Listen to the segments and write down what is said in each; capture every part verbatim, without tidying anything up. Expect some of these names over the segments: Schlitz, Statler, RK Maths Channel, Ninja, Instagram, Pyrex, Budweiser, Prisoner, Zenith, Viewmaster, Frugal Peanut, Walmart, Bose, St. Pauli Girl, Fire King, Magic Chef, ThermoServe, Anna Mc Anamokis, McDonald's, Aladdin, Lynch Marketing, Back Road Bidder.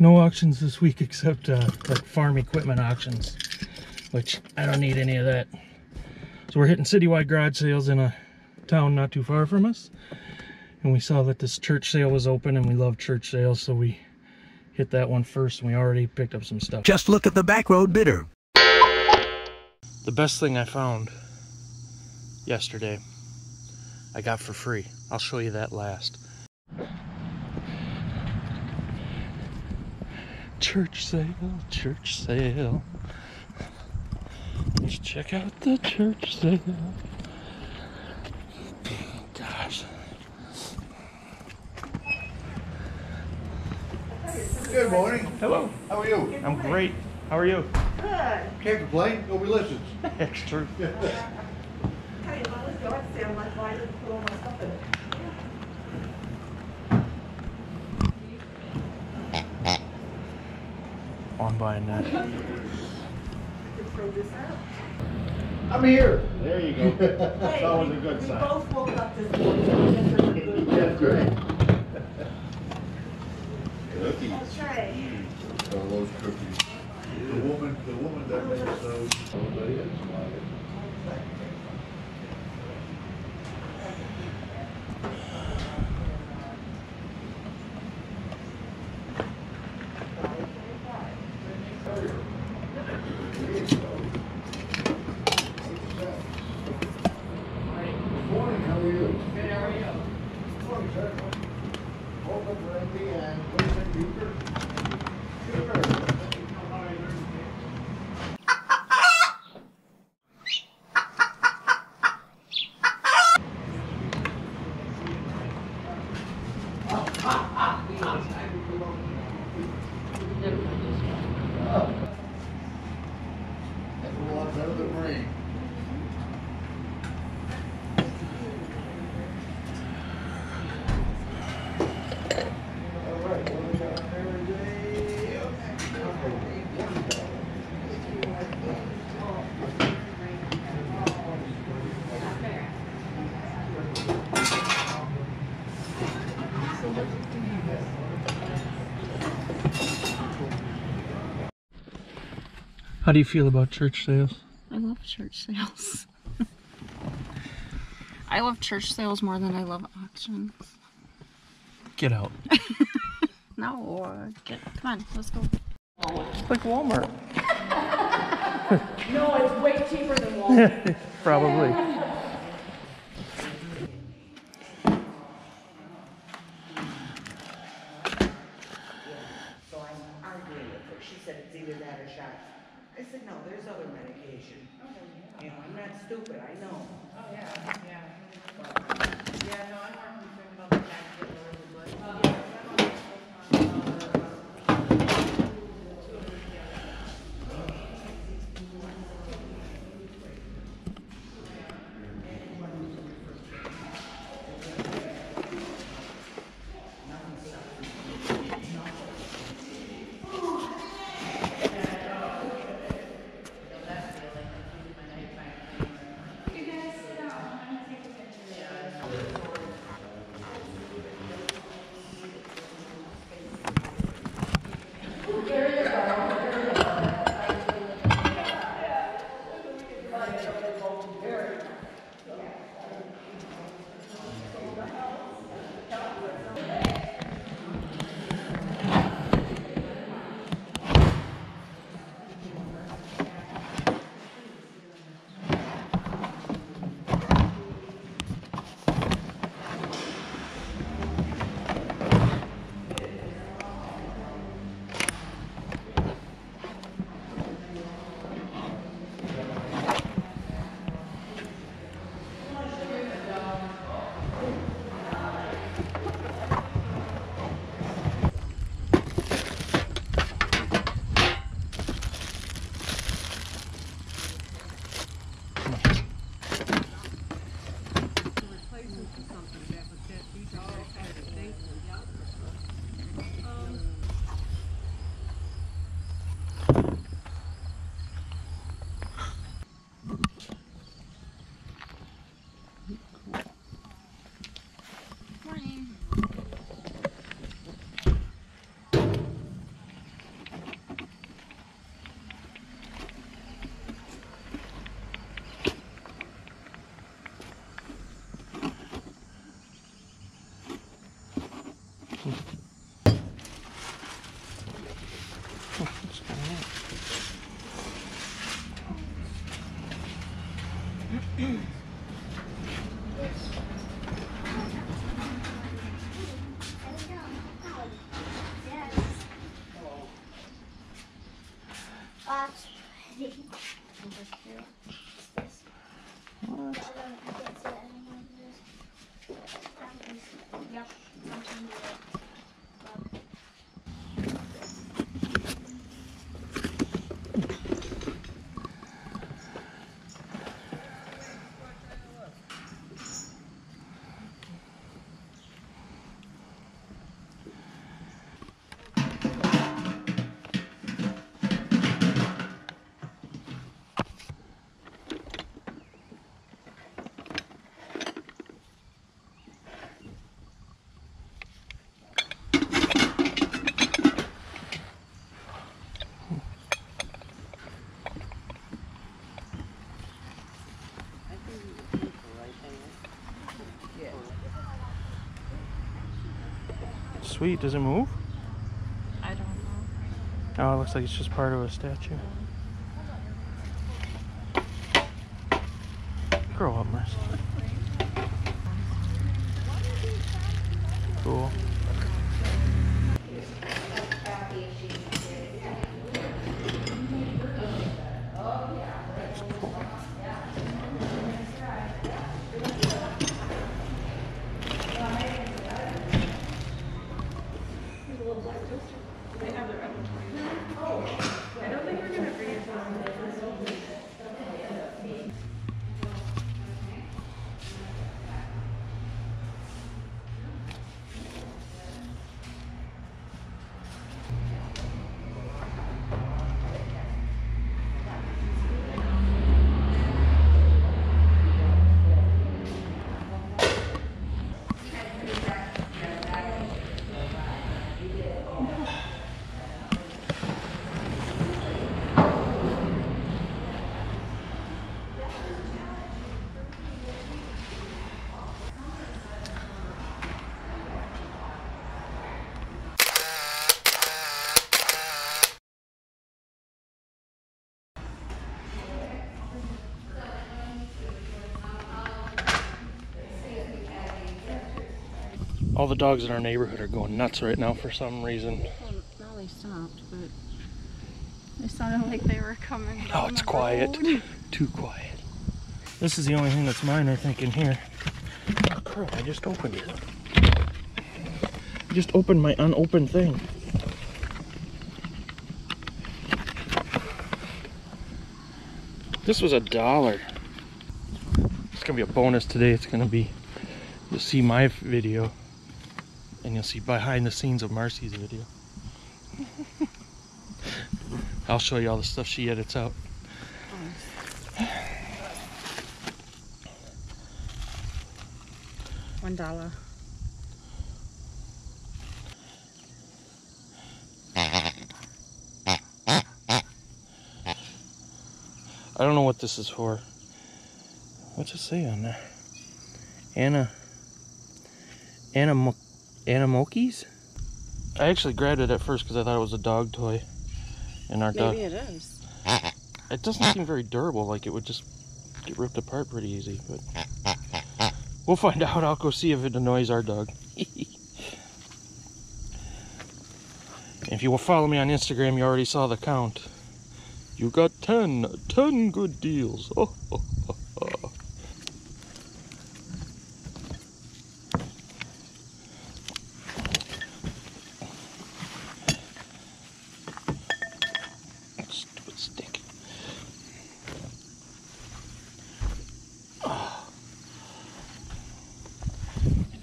no auctions this week except uh, like farm equipment auctions, which I don't need any of that. So we're hitting citywide garage sales in a town not too far from us, and we saw that this church sale was open, and we love church sales, so we hit that one first, and we already picked up some stuff. Just look at the Back Road Bidder. The best thing I found yesterday, I got for free. I'll show you that last. Church sale, church sale. Let's check out the church sale. Gosh. Good morning. Hello. How are you? Good I'm morning. Great. How are you? Good. Can't complain. Nobody listens. That's true. On buying that. I'm here. There you go. That's always a good sign. We both woke up this morning. That's great. Cookies. That's right. I love cookies. The woman, the woman that makes those. Everybody has one. How do you feel about church sales? I love church sales. I love church sales more than I love auctions. Get out. No, get, come on, let's go. It's like Walmart. No, it's way cheaper than Walmart. Probably. So I'm arguing with her. She said it's either that or shots. I said, no, there's other medication. Oh, yeah. You know, I'm not stupid, I know. Oh, yeah, yeah. Yeah, no, I'm not concerned about the fact that we're really good. Yeah, I'm not What's going on? Sweet, does it move? I don't know. Oh, it looks like it's just part of a statue. Grow up, Mercy. Cool. All the dogs in our neighborhood are going nuts right now for some reason. Well, now they stopped, but they sounded like they were coming down the road. Oh, it's quiet. Too quiet. This is the only thing that's mine, I think, in here. Oh, crap, I just opened it. I just opened my unopened thing. This was a dollar. It's going to be a bonus today. It's going to be, you'll see my video. And you'll see behind the scenes of Marcy's video. I'll show you all the stuff she edits out. One dollar. I don't know what this is for. What's it say on there? Anna. Anna Mc Anamokis? I actually grabbed it at first because I thought it was a dog toy. And our dog. Maybe it is. It doesn't seem very durable, like it would just get ripped apart pretty easy, but we'll find out. I'll go see if it annoys our dog. If you will follow me on Instagram, you already saw the count. You got ten. Ten good deals. Oh, oh, oh, oh.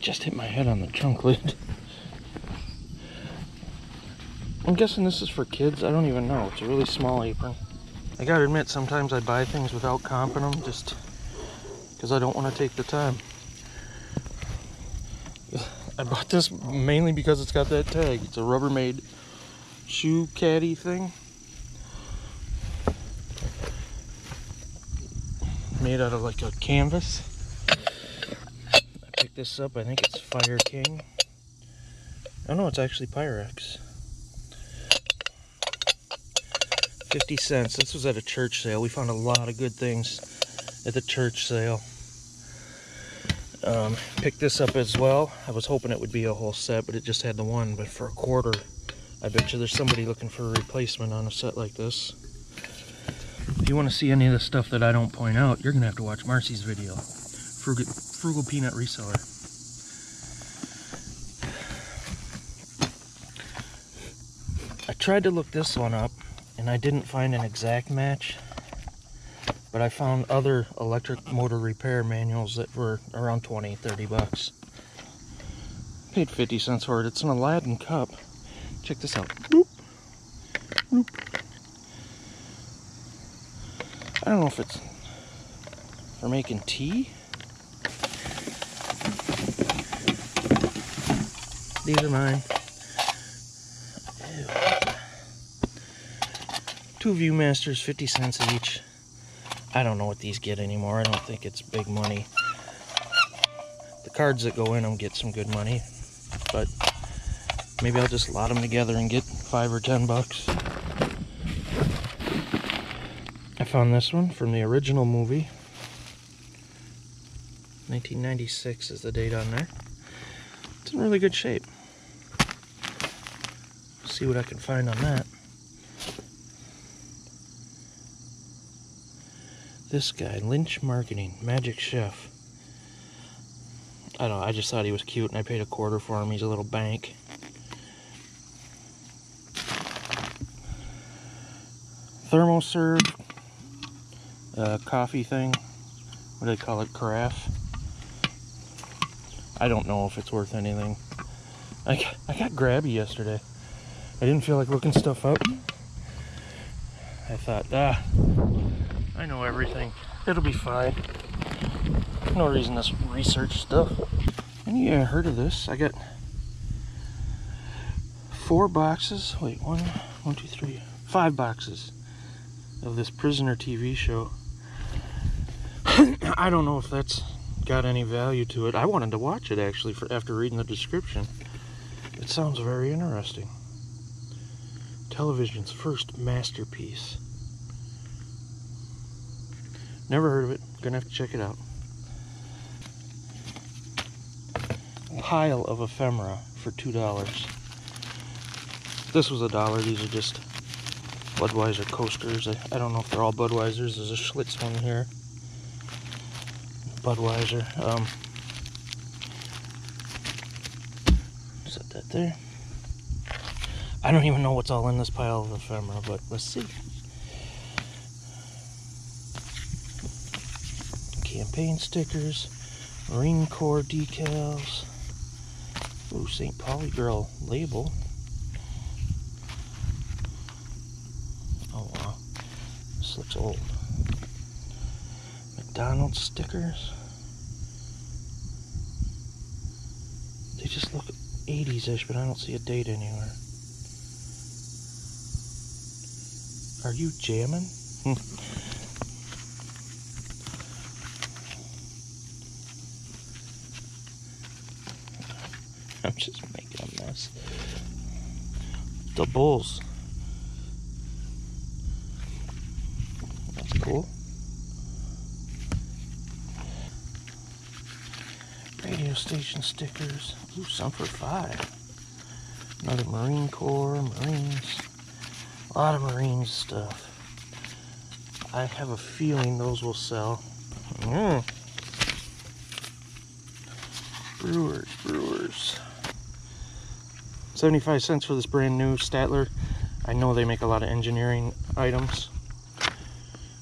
Just hit my head on the trunk lid. I'm guessing this is for kids. I don't even know. It's a really small apron. I gotta admit, sometimes I buy things without comping them just because I don't want to take the time. I bought this mainly because it's got that tag. It's a Rubbermaid shoe caddy thing. Made out of like a canvas. This up, I think it's Fire King. Oh no, it's actually Pyrex. fifty cents. This was at a church sale. We found a lot of good things at the church sale. Um, picked this up as well. I was hoping it would be a whole set, but it just had the one. But for a quarter, I bet you there's somebody looking for a replacement on a set like this. If you want to see any of the stuff that I don't point out, you're going to have to watch Marcy's video. Frugal, Frugal Peanut Reseller. I tried to look this one up, and I didn't find an exact match. But I found other electric motor repair manuals that were around twenty, thirty bucks. Paid fifty cents for it. It's an Aladdin cup. Check this out. Boop. Boop. I don't know if it's for making tea. These are mine. Ew. Two Viewmasters, fifty cents each. I don't know what these get anymore. I don't think it's big money. The cards that go in them get some good money, but maybe I'll just lot them together and get five or ten bucks. I found this one from the original movie. nineteen ninety-six is the date on there. It's in really good shape. See what I can find on that. This guy, Lynch Marketing, Magic Chef. I don't know, I just thought he was cute and I paid a quarter for him. He's a little bank. ThermoServe, uh, coffee thing. What do they call it? Carafe. I don't know if it's worth anything. I got, I got grabby yesterday. I didn't feel like looking stuff up. I thought, ah. I know everything. It'll be fine. No reason to research stuff. Any uh, heard of this? I got four boxes. Wait, one, one, two, three, five boxes of this Prisoner T V show. I don't know if that's got any value to it. I wanted to watch it actually for after reading the description. It sounds very interesting. Television's first masterpiece. Never heard of it. Gonna have to check it out. Pile of ephemera for two dollars. This was a dollar. These are just Budweiser coasters. I, I don't know if they're all Budweisers. There's a Schlitz one here. Budweiser. Um, set that there. I don't even know what's all in this pile of ephemera, but let's see. Campaign stickers, Marine Corps decals, ooh, Saint Pauli Girl label. Oh wow, this looks old. McDonald's stickers. They just look eighties-ish, but I don't see a date anywhere. Are you jamming? I'm just making a mess. The Bulls. That's cool. Radio station stickers. Ooh, some for five. Another Marine Corps, Marines. A lot of Marines stuff. I have a feeling those will sell. Mm. Brewers, brewers. seventy-five cents for this brand new Statler. I know they make a lot of engineering items.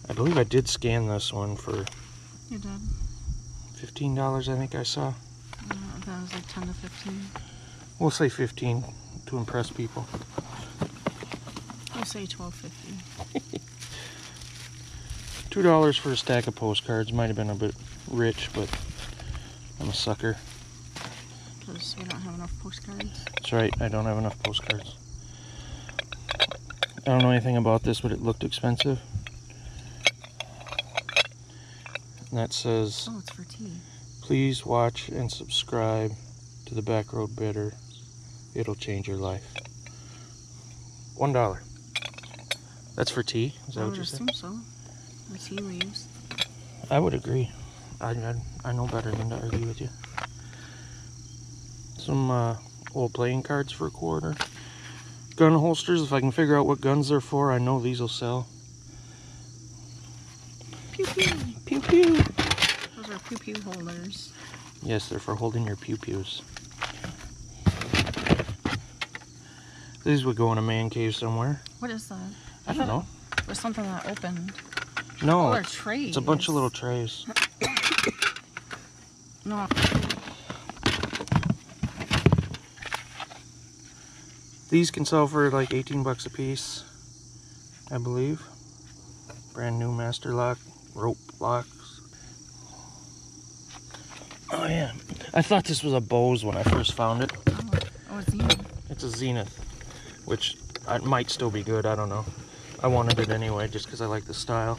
I believe I did scan this one for... You did. fifteen dollars, I think I saw. Yeah, that was like ten to fifteen. We'll say fifteen to impress people. We'll say twelve fifty. two dollars for a stack of postcards. Might have been a bit rich, but I'm a sucker. Because we don't have enough postcards. That's right, I don't have enough postcards. I don't know anything about this, but it looked expensive. And that says, oh, it's for tea. Please watch and subscribe to the Back Road Bidder. It'll change your life. One dollar. That's for tea. Is that I what you said? I would assume so. The tea leaves. I would agree. I, I I know better than to argue with you. Some uh, old playing cards for a quarter. Gun holsters. If I can figure out what guns they're for, I know these will sell. Pew pew. Pew pew. Those are pew pew holders. Yes, they're for holding your pew pews. These would go in a man cave somewhere. What is that? I don't know. It was something that opened. No. Oh, they're trays. It's a bunch of little trays. No. These can sell for like eighteen bucks a piece, I believe. Brand new master lock, rope locks. Oh yeah. I thought this was a Bose when I first found it. Oh, oh it's Zenith. It's a Zenith. Which I, might still be good, I don't know. I wanted it anyway just because I like the style.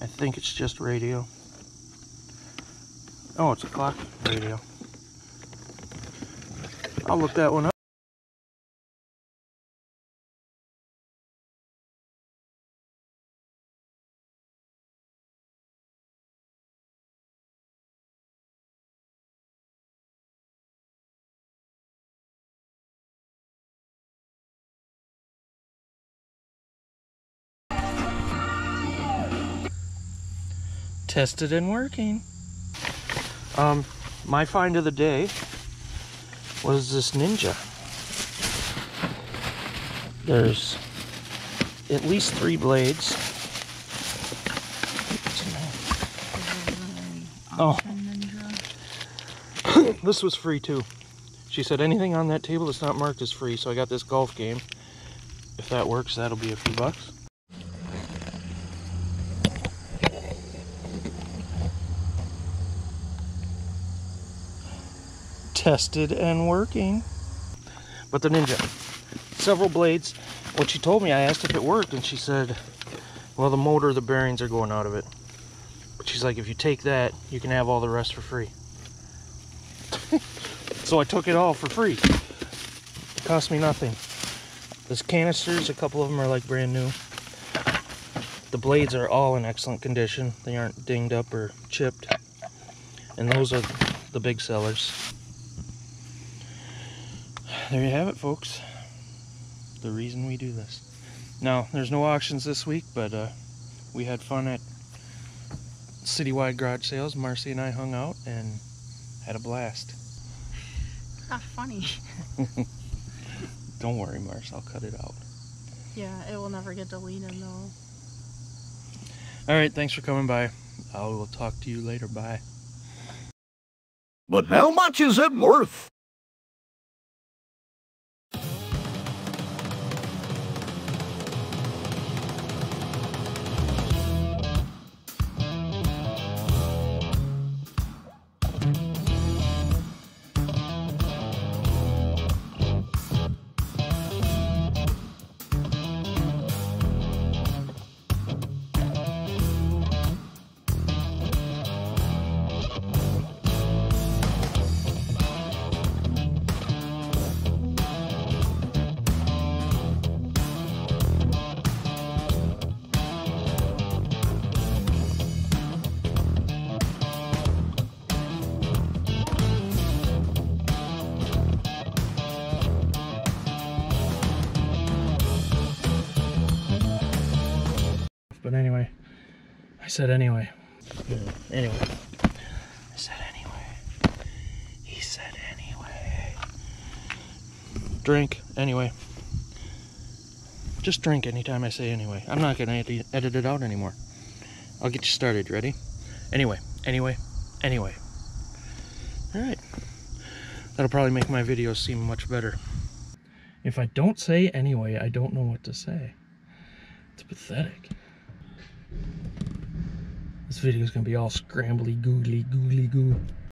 I think it's just radio. Oh, it's a clock radio. I'll look that one up. Tested and working. Um, my find of the day was this Ninja. There's at least three blades. Oh, this was free too. She said anything on that table that's not marked is free, so I got this golf game. If that works, that'll be a few bucks. Tested and working. But the Ninja, several blades. What she told me, I asked if it worked, and she said, well, the motor, the bearings are going out of it. But she's like, if you take that, you can have all the rest for free. So I took it all for free. It cost me nothing. There's canisters, a couple of them are like brand new. The blades are all in excellent condition. They aren't dinged up or chipped. And those are the big sellers. There you have it, folks. The reason we do this. Now, there's no auctions this week, but uh, we had fun at citywide garage sales. Marcy and I hung out and had a blast. Not funny. Don't worry, Marcy. I'll cut it out. Yeah, it will never get deleted, though. Alright, thanks for coming by. I will talk to you later. Bye. But how much is it worth? But anyway, I said anyway. Yeah. Anyway. I said anyway. He said anyway. Drink, anyway. Just drink anytime I say anyway. I'm not going to edit it out anymore. I'll get you started. Ready? Anyway, anyway, anyway. Alright. That'll probably make my videos seem much better. If I don't say anyway, I don't know what to say. It's pathetic. This video is going to be all scrambly, googly, googly, goo.